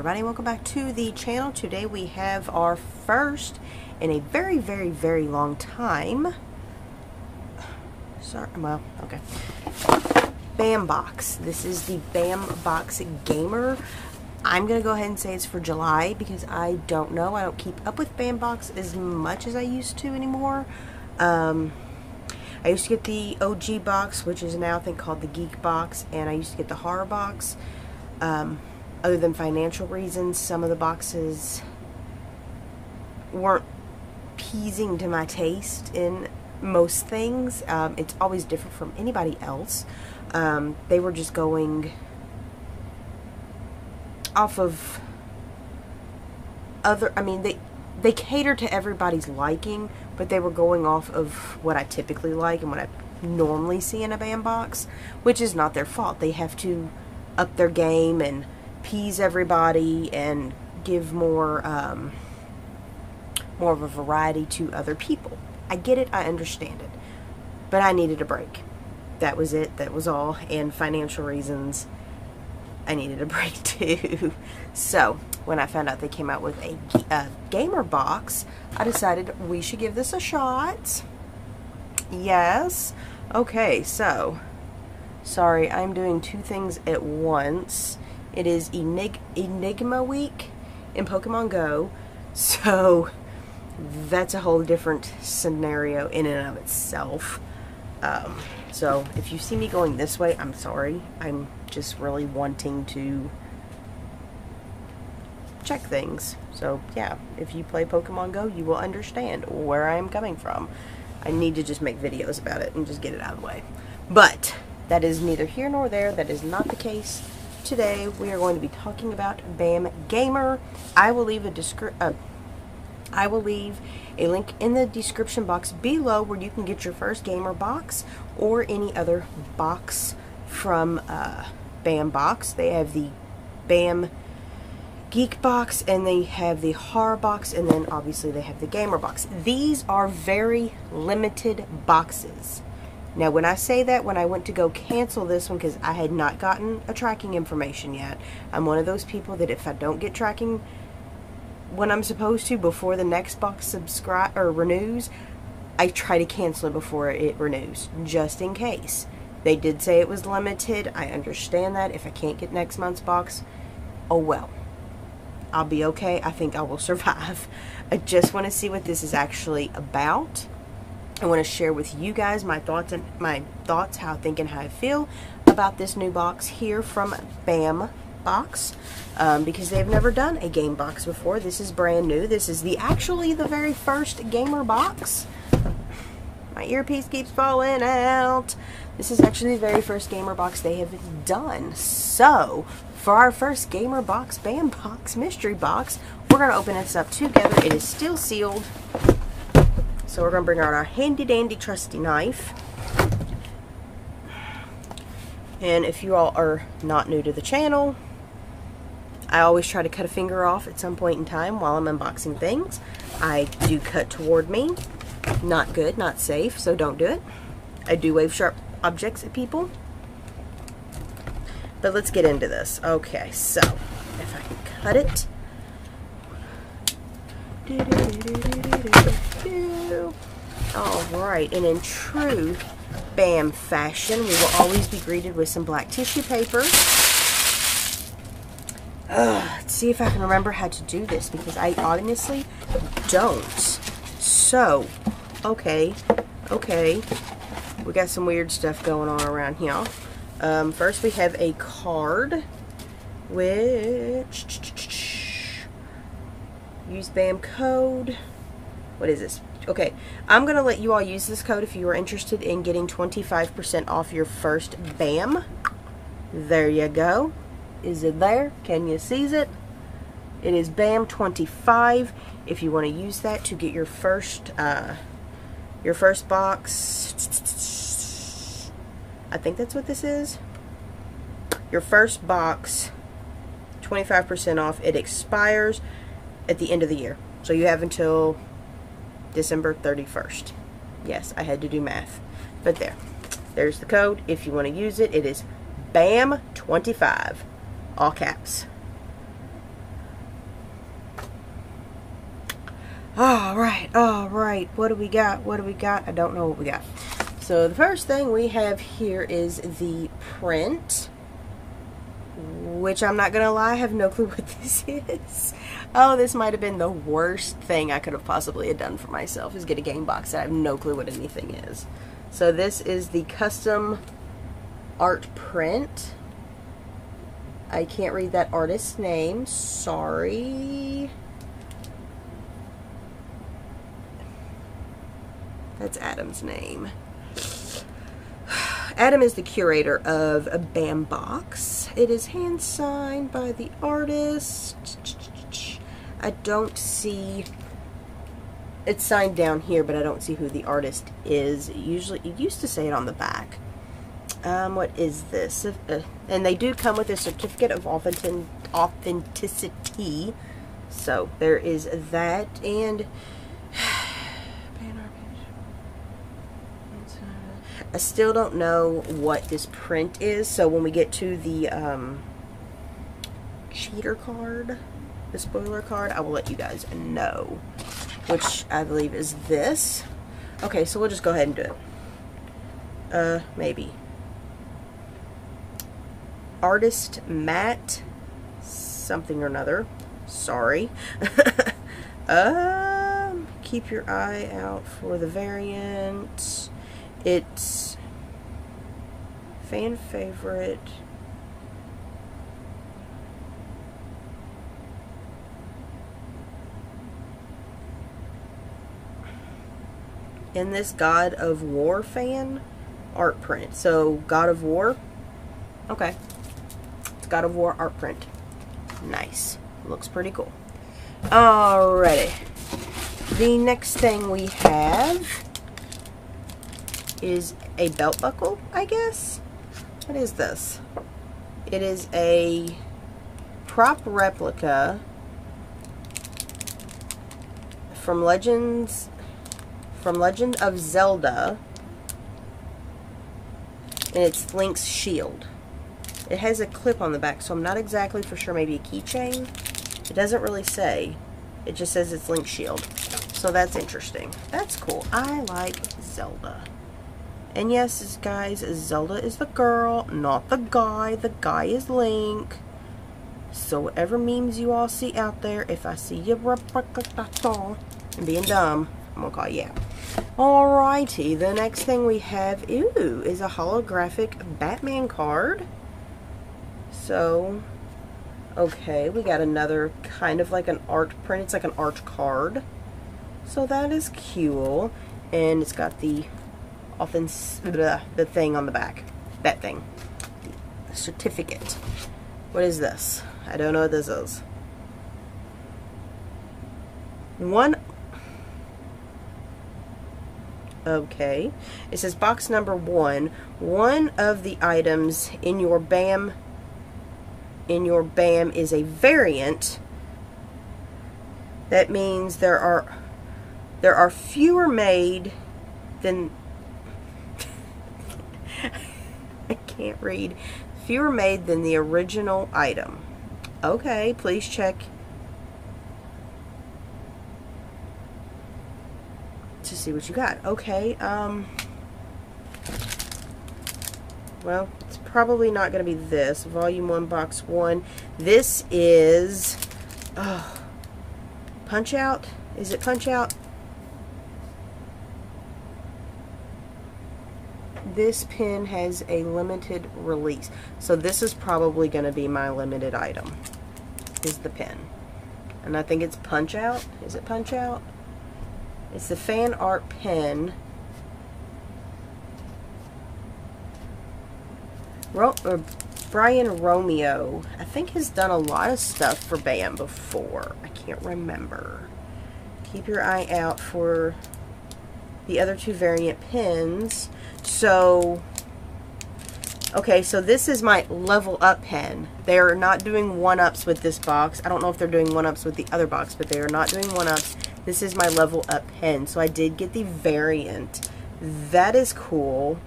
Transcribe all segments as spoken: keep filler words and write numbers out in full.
everybody, welcome back to the channel. Today we have our first in a very very very long time sorry well okay BAM box. This is the BAM box gamer. I'm gonna go ahead and say it's for July because I don't know, I don't keep up with BAM box as much as I used to anymore. um I used to get the O G box, which is now I think called the Geek box, and I used to get the horror box. Um, other than financial reasons, some of the boxes weren't pleasing to my taste in most things. Um, it's always different from anybody else. Um, they were just going off of other, I mean, they, they cater to everybody's liking, but they were going off of what I typically like and what I normally see in a BAM box, which is not their fault. They have to up their game and appease everybody and give more um, more of a variety to other people. I get it, I understand it, but I needed a break. That was it, that was all, and financial reasons, I needed a break too. So when I found out they came out with a uh, gamer box, I decided we should give this a shot. Yes. Okay, so sorry, I'm doing two things at once. It is Enig Enigma Week in Pokemon Go, so that's a whole different scenario in and of itself. Um, so if you see me going this way, I'm sorry. I'm just really wanting to check things. So yeah, if you play Pokemon Go, you will understand where I am coming from. I need to just make videos about it and just get it out of the way. But that is neither here nor there. That is not the case. Today we are going to be talking about BAM Gamer. I will leave a descri- uh, I will leave a link in the description box below where you can get your first gamer box or any other box from uh, BAM box. They have the BAM Geek box, and they have the horror box, and then obviously they have the gamer box. These are very limited boxes. Now, when I say that, when I went to go cancel this one, because I had not gotten a tracking information yet. I'm one of those people that if I don't get tracking when I'm supposed to before the next box subscribe or renews, I try to cancel it before it renews, just in case. They did say it was limited. I understand that. If I can't get next month's box, oh well. I'll be okay. I think I will survive. I just want to see what this is actually about. I want to share with you guys my thoughts and my thoughts, how I think and how I feel about this new box here from BAM box, um, because they've never done a game box before. This is brand new. This is the actually the very first gamer box. My earpiece keeps falling out. This is actually the very first gamer box they have done. So for our first gamer box, BAM box, mystery box, we're going to open this up together. It is still sealed. So we're going to bring out our handy dandy trusty knife. And if you all are not new to the channel, I always try to cut a finger off at some point in time while I'm unboxing things. I do cut toward me. Not good, not safe, so don't do it. I do wave sharp objects at people. But let's get into this. Okay, so if I can cut it. Do, do, do, do, do, do, do. All right, and in true BAM fashion, we will always be greeted with some black tissue paper. Ugh, let's see if I can remember how to do this because I honestly don't. So, okay, okay, we got some weird stuff going on around here. Um, first we have a card, which, use BAM code, what is this? Okay, I'm going to let you all use this code if you are interested in getting twenty-five percent off your first BAM. There you go. Is it there? Can you seize it? It is BAM twenty-five if you want to use that to get your first, uh, your first box. I think that's what this is. Your first box, twenty-five percent off. It expires at the end of the year. So you have until December thirty-first. Yes, I had to do math. But there. There's the code. If you want to use it, it is BAM twenty-five. All caps. All right, all right. What do we got? What do we got? I don't know what we got. So the first thing we have here is the print, which I'm not going to lie, I have no clue what this is. Oh, this might have been the worst thing I could have possibly have done for myself, is get a game box that I have no clue what anything is. So this is the custom art print. I can't read that artist's name. Sorry. That's Adam's name. Adam is the curator of a BAM box. It is hand signed by the artist. I don't see, it's signed down here, but I don't see who the artist is. Usually, it used to say it on the back. Um, what is this? And they do come with a certificate of authenticity. So there is that. And I still don't know what this print is. So when we get to the um, cheater card, the spoiler card, I will let you guys know, which I believe is this. Okay, so we'll just go ahead and do it. Uh, maybe. Artist Matt something or another. Sorry. um, keep your eye out for the variant. It's fan favorite. In this God of War fan art print. So God of War. Okay. God of War art print. Nice. Looks pretty cool. Alrighty. The next thing we have is a belt buckle, I guess? What is this? It is a prop replica from Legends from Legend of Zelda, and it's Link's Shield. It has a clip on the back, so I'm not exactly for sure. Maybe a keychain? It doesn't really say. It just says it's Link's Shield. So that's interesting. That's cool. I like Zelda. And yes, guys, Zelda is the girl, not the guy. The guy is Link. So whatever memes you all see out there, if I see you and being dumb, I'm going to call you out. Alrighty, the next thing we have, ooh, is a holographic Batman card. So, okay, we got another kind of like an art print. It's like an art card. So that is cool. And it's got the often the thing on the back. That thing. The certificate. What is this? I don't know what this is. One. Okay. It says box number one. One of the items in your BAM in your BAM is a variant. That means there are there are fewer made than I can't read. Fewer made than the original item. Okay, please check to see what you got. Okay, um well, it's probably not going to be this. Volume one, box one. This is... Oh, Punch Out? Is it Punch Out? This pin has a limited release. So this is probably going to be my limited item. Is the pin. And I think it's Punch Out? Is it Punch Out? It's the fan art pin. Ro uh, Brian Romeo, I think, has done a lot of stuff for BAM before. I can't remember. Keep your eye out for the other two variant pins. So, okay, so this is my level up pin. They're not doing one-ups with this box. I don't know if they're doing one-ups with the other box, but they are not doing one-ups. This is my level up pin. So I did get the variant. That is cool.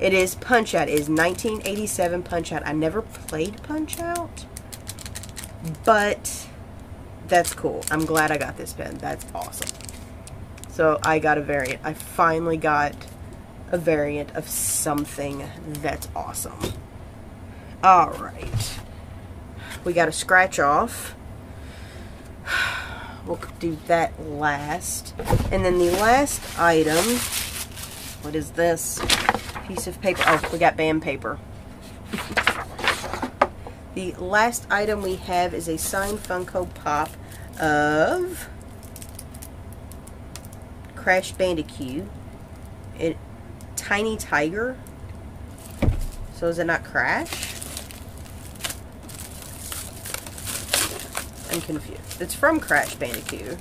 It is Punch Out. It is nineteen eighty-seven Punch Out. I never played Punch Out, but that's cool. I'm glad I got this pen. That's awesome. So I got a variant. I finally got a variant of something that's awesome. Alright. We got a scratch off. We'll do that last. And then the last item, what is this? Piece of paper. Oh, we got BAM paper. The last item we have is a signed Funko Pop of Crash Bandicoot. It, Tiny Tiger. So is it not Crash? I'm confused. It's from Crash Bandicoot.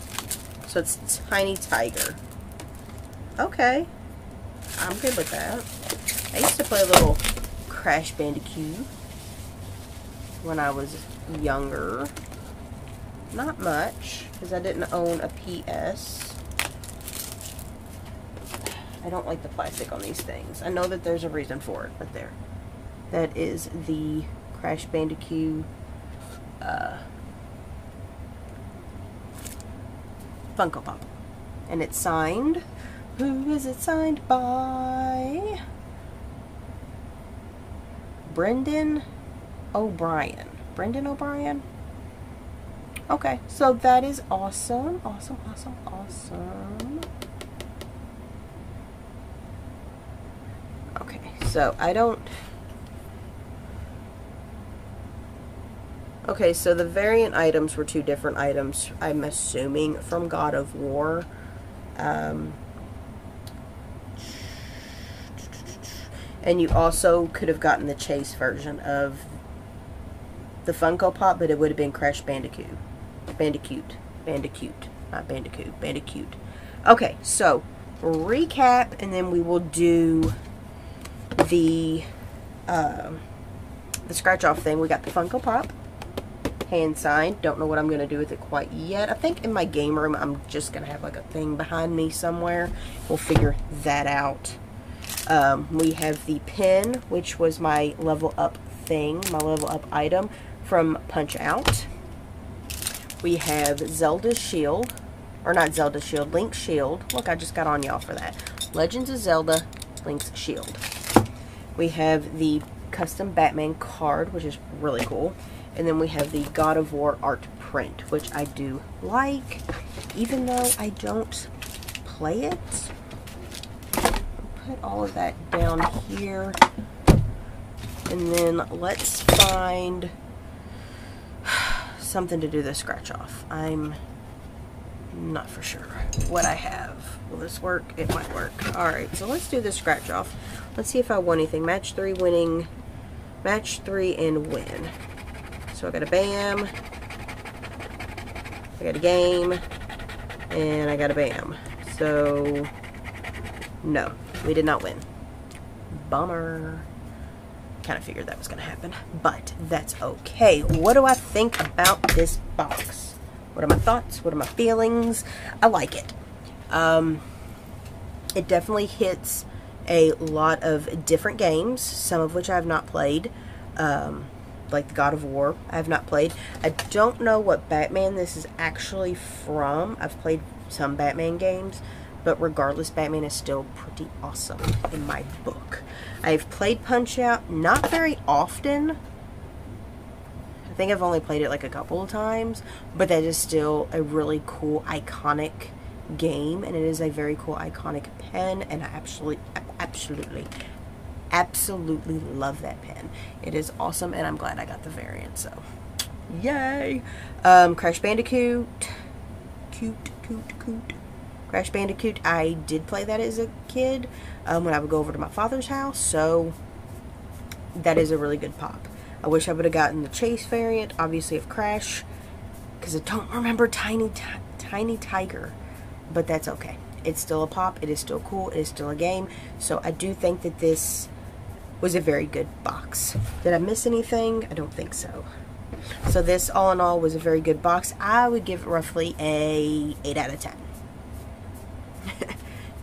So it's Tiny Tiger. Okay. I'm good with that. I used to play a little Crash Bandicoot when I was younger. Not much, because I didn't own a P S. I don't like the plastic on these things. I know that there's a reason for it, but there. That is the Crash Bandicoot uh, Funko Pop. And it's signed. Who is it signed by? Brendan O'Brien. Brendan O'Brien? Okay, so that is awesome. Awesome, awesome, awesome. Okay, so I don't... Okay, so the variant items were two different items, I'm assuming, from God of War. Um... And you also could have gotten the Chase version of the Funko Pop, but it would have been Crash Bandicoot. Bandicoot. Bandicoot. Not Bandicoot. Bandicoot. Okay, so recap, and then we will do the um, the scratch-off thing. We got the Funko Pop. Hand-signed. Don't know what I'm going to do with it quite yet. I think in my game room, I'm just going to have like a thing behind me somewhere. We'll figure that out. Um, we have the pin, which was my level up thing, my level up item from Punch Out. We have Zelda's Shield, or not Zelda's Shield, Link's Shield. Look, I just got on y'all for that. Legends of Zelda, Link's Shield. We have the custom Batman card, which is really cool. And then we have the God of War art print, which I do like, even though I don't play it. Put all of that down here, and then let's find something to do the scratch off. I'm not for sure what I have. Will this work? It might work. Alright, so let's do the scratch off. Let's see if I won anything. Match three winning. Match three and win. So I got a BAM. I got a game. And I got a BAM. So, no. We did not win. Bummer. Kind of figured that was going to happen, but that's okay. What do I think about this box? What are my thoughts? What are my feelings? I like it. Um, it definitely hits a lot of different games, some of which I have not played, um, like God of War I have not played. I don't know what Batman this is actually from. I've played some Batman games. But regardless, Batman is still pretty awesome in my book. I've played Punch-Out not very often. I think I've only played it like a couple of times. But that is still a really cool, iconic game. And it is a very cool, iconic pen. And I absolutely, absolutely, absolutely love that pen. It is awesome, and I'm glad I got the variant. So, yay! Um, Crash Bandicoot. Cute, cute, cute. Crash Bandicoot, I did play that as a kid um, when I would go over to my father's house, so that is a really good pop. I wish I would have gotten the Chase variant, obviously, of Crash, because I don't remember Tiny Tiny Tiger, but that's okay. It's still a pop, it is still cool, it is still a game, so I do think that this was a very good box. Did I miss anything? I don't think so. So this, all in all, was a very good box. I would give it roughly a eight out of ten.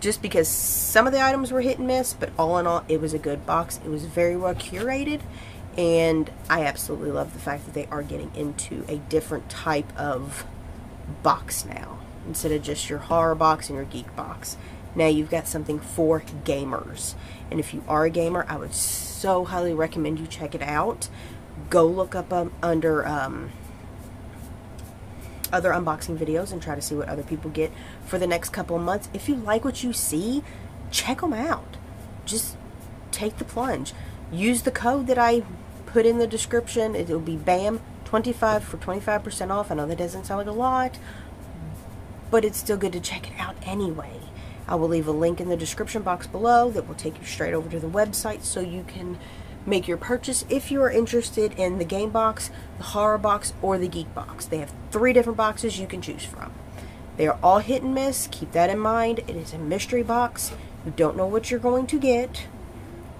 Just because some of the items were hit and miss, but all in all, it was a good box. It was very well curated, and I absolutely love the fact that they are getting into a different type of box now. instead of just your horror box and your geek box. Now you've got something for gamers. And if you are a gamer, I would so highly recommend you check it out. Go look up um, under um, other unboxing videos and try to see what other people get for the next couple of months. If you like what you see, check them out. Just take the plunge. Use the code that I put in the description. It will be BAM twenty-five for twenty-five percent off. I know that doesn't sound like a lot, but it's still good to check it out anyway. I will leave a link in the description box below that will take you straight over to the website so you can make your purchase if you are interested in the game box, the horror box, or the geek box. They have three different boxes you can choose from. They are all hit and miss. Keep that in mind. It is a mystery box. You don't know what you're going to get.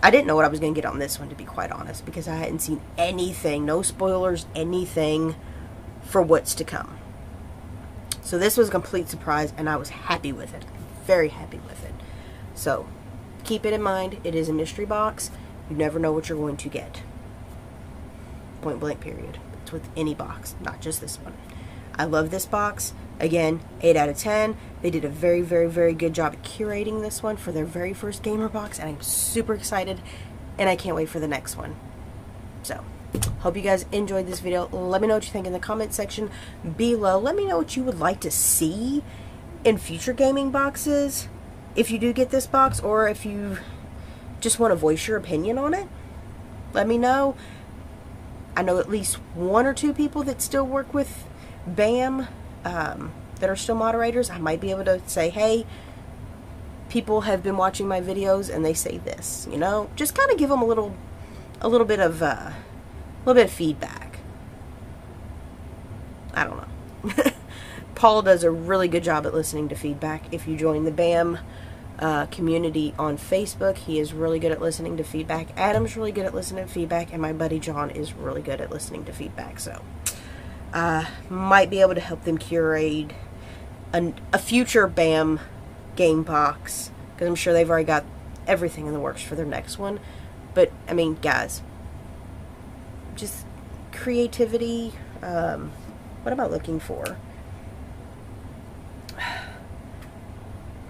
I didn't know what I was going to get on this one, to be quite honest, because I hadn't seen anything, no spoilers, anything for what's to come. So this was a complete surprise, and I was happy with it. Very happy with it. So keep it in mind. It is a mystery box. You never know what you're going to get. Point blank period. It's with any box, not just this one. I love this box. Again, eight out of ten. They did a very, very, very good job at curating this one for their very first gamer box, and I'm super excited, and I can't wait for the next one. So, hope you guys enjoyed this video. Let me know what you think in the comment section below. Let me know what you would like to see in future gaming boxes, if you do get this box, or if you just want to voice your opinion on it. Let me know. I know at least one or two people that still work with BAM um, that are still moderators. I might be able to say, hey, people have been watching my videos and they say this, you know, just kind of give them a little, a little bit of, uh, a little bit of feedback. I don't know. Paul does a really good job at listening to feedback. If you join the BAM uh, community on Facebook, he is really good at listening to feedback. Adam's really good at listening to feedback, and my buddy John is really good at listening to feedback. So, uh, might be able to help them curate an, a future BAM game box, because I'm sure they've already got everything in the works for their next one. But I mean, guys, just creativity. Um, what am I looking for?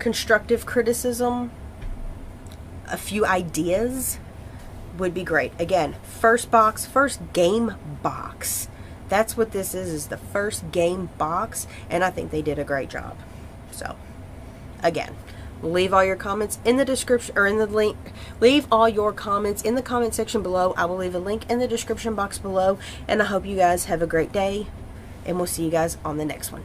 Constructive criticism, a few ideas would be great. Again, first box, first game box. That's what this is, is the first game box, and I think they did a great job. So, again, leave all your comments in the description, or in the link, leave all your comments in the comment section below. I will leave a link in the description box below, and I hope you guys have a great day, and we'll see you guys on the next one.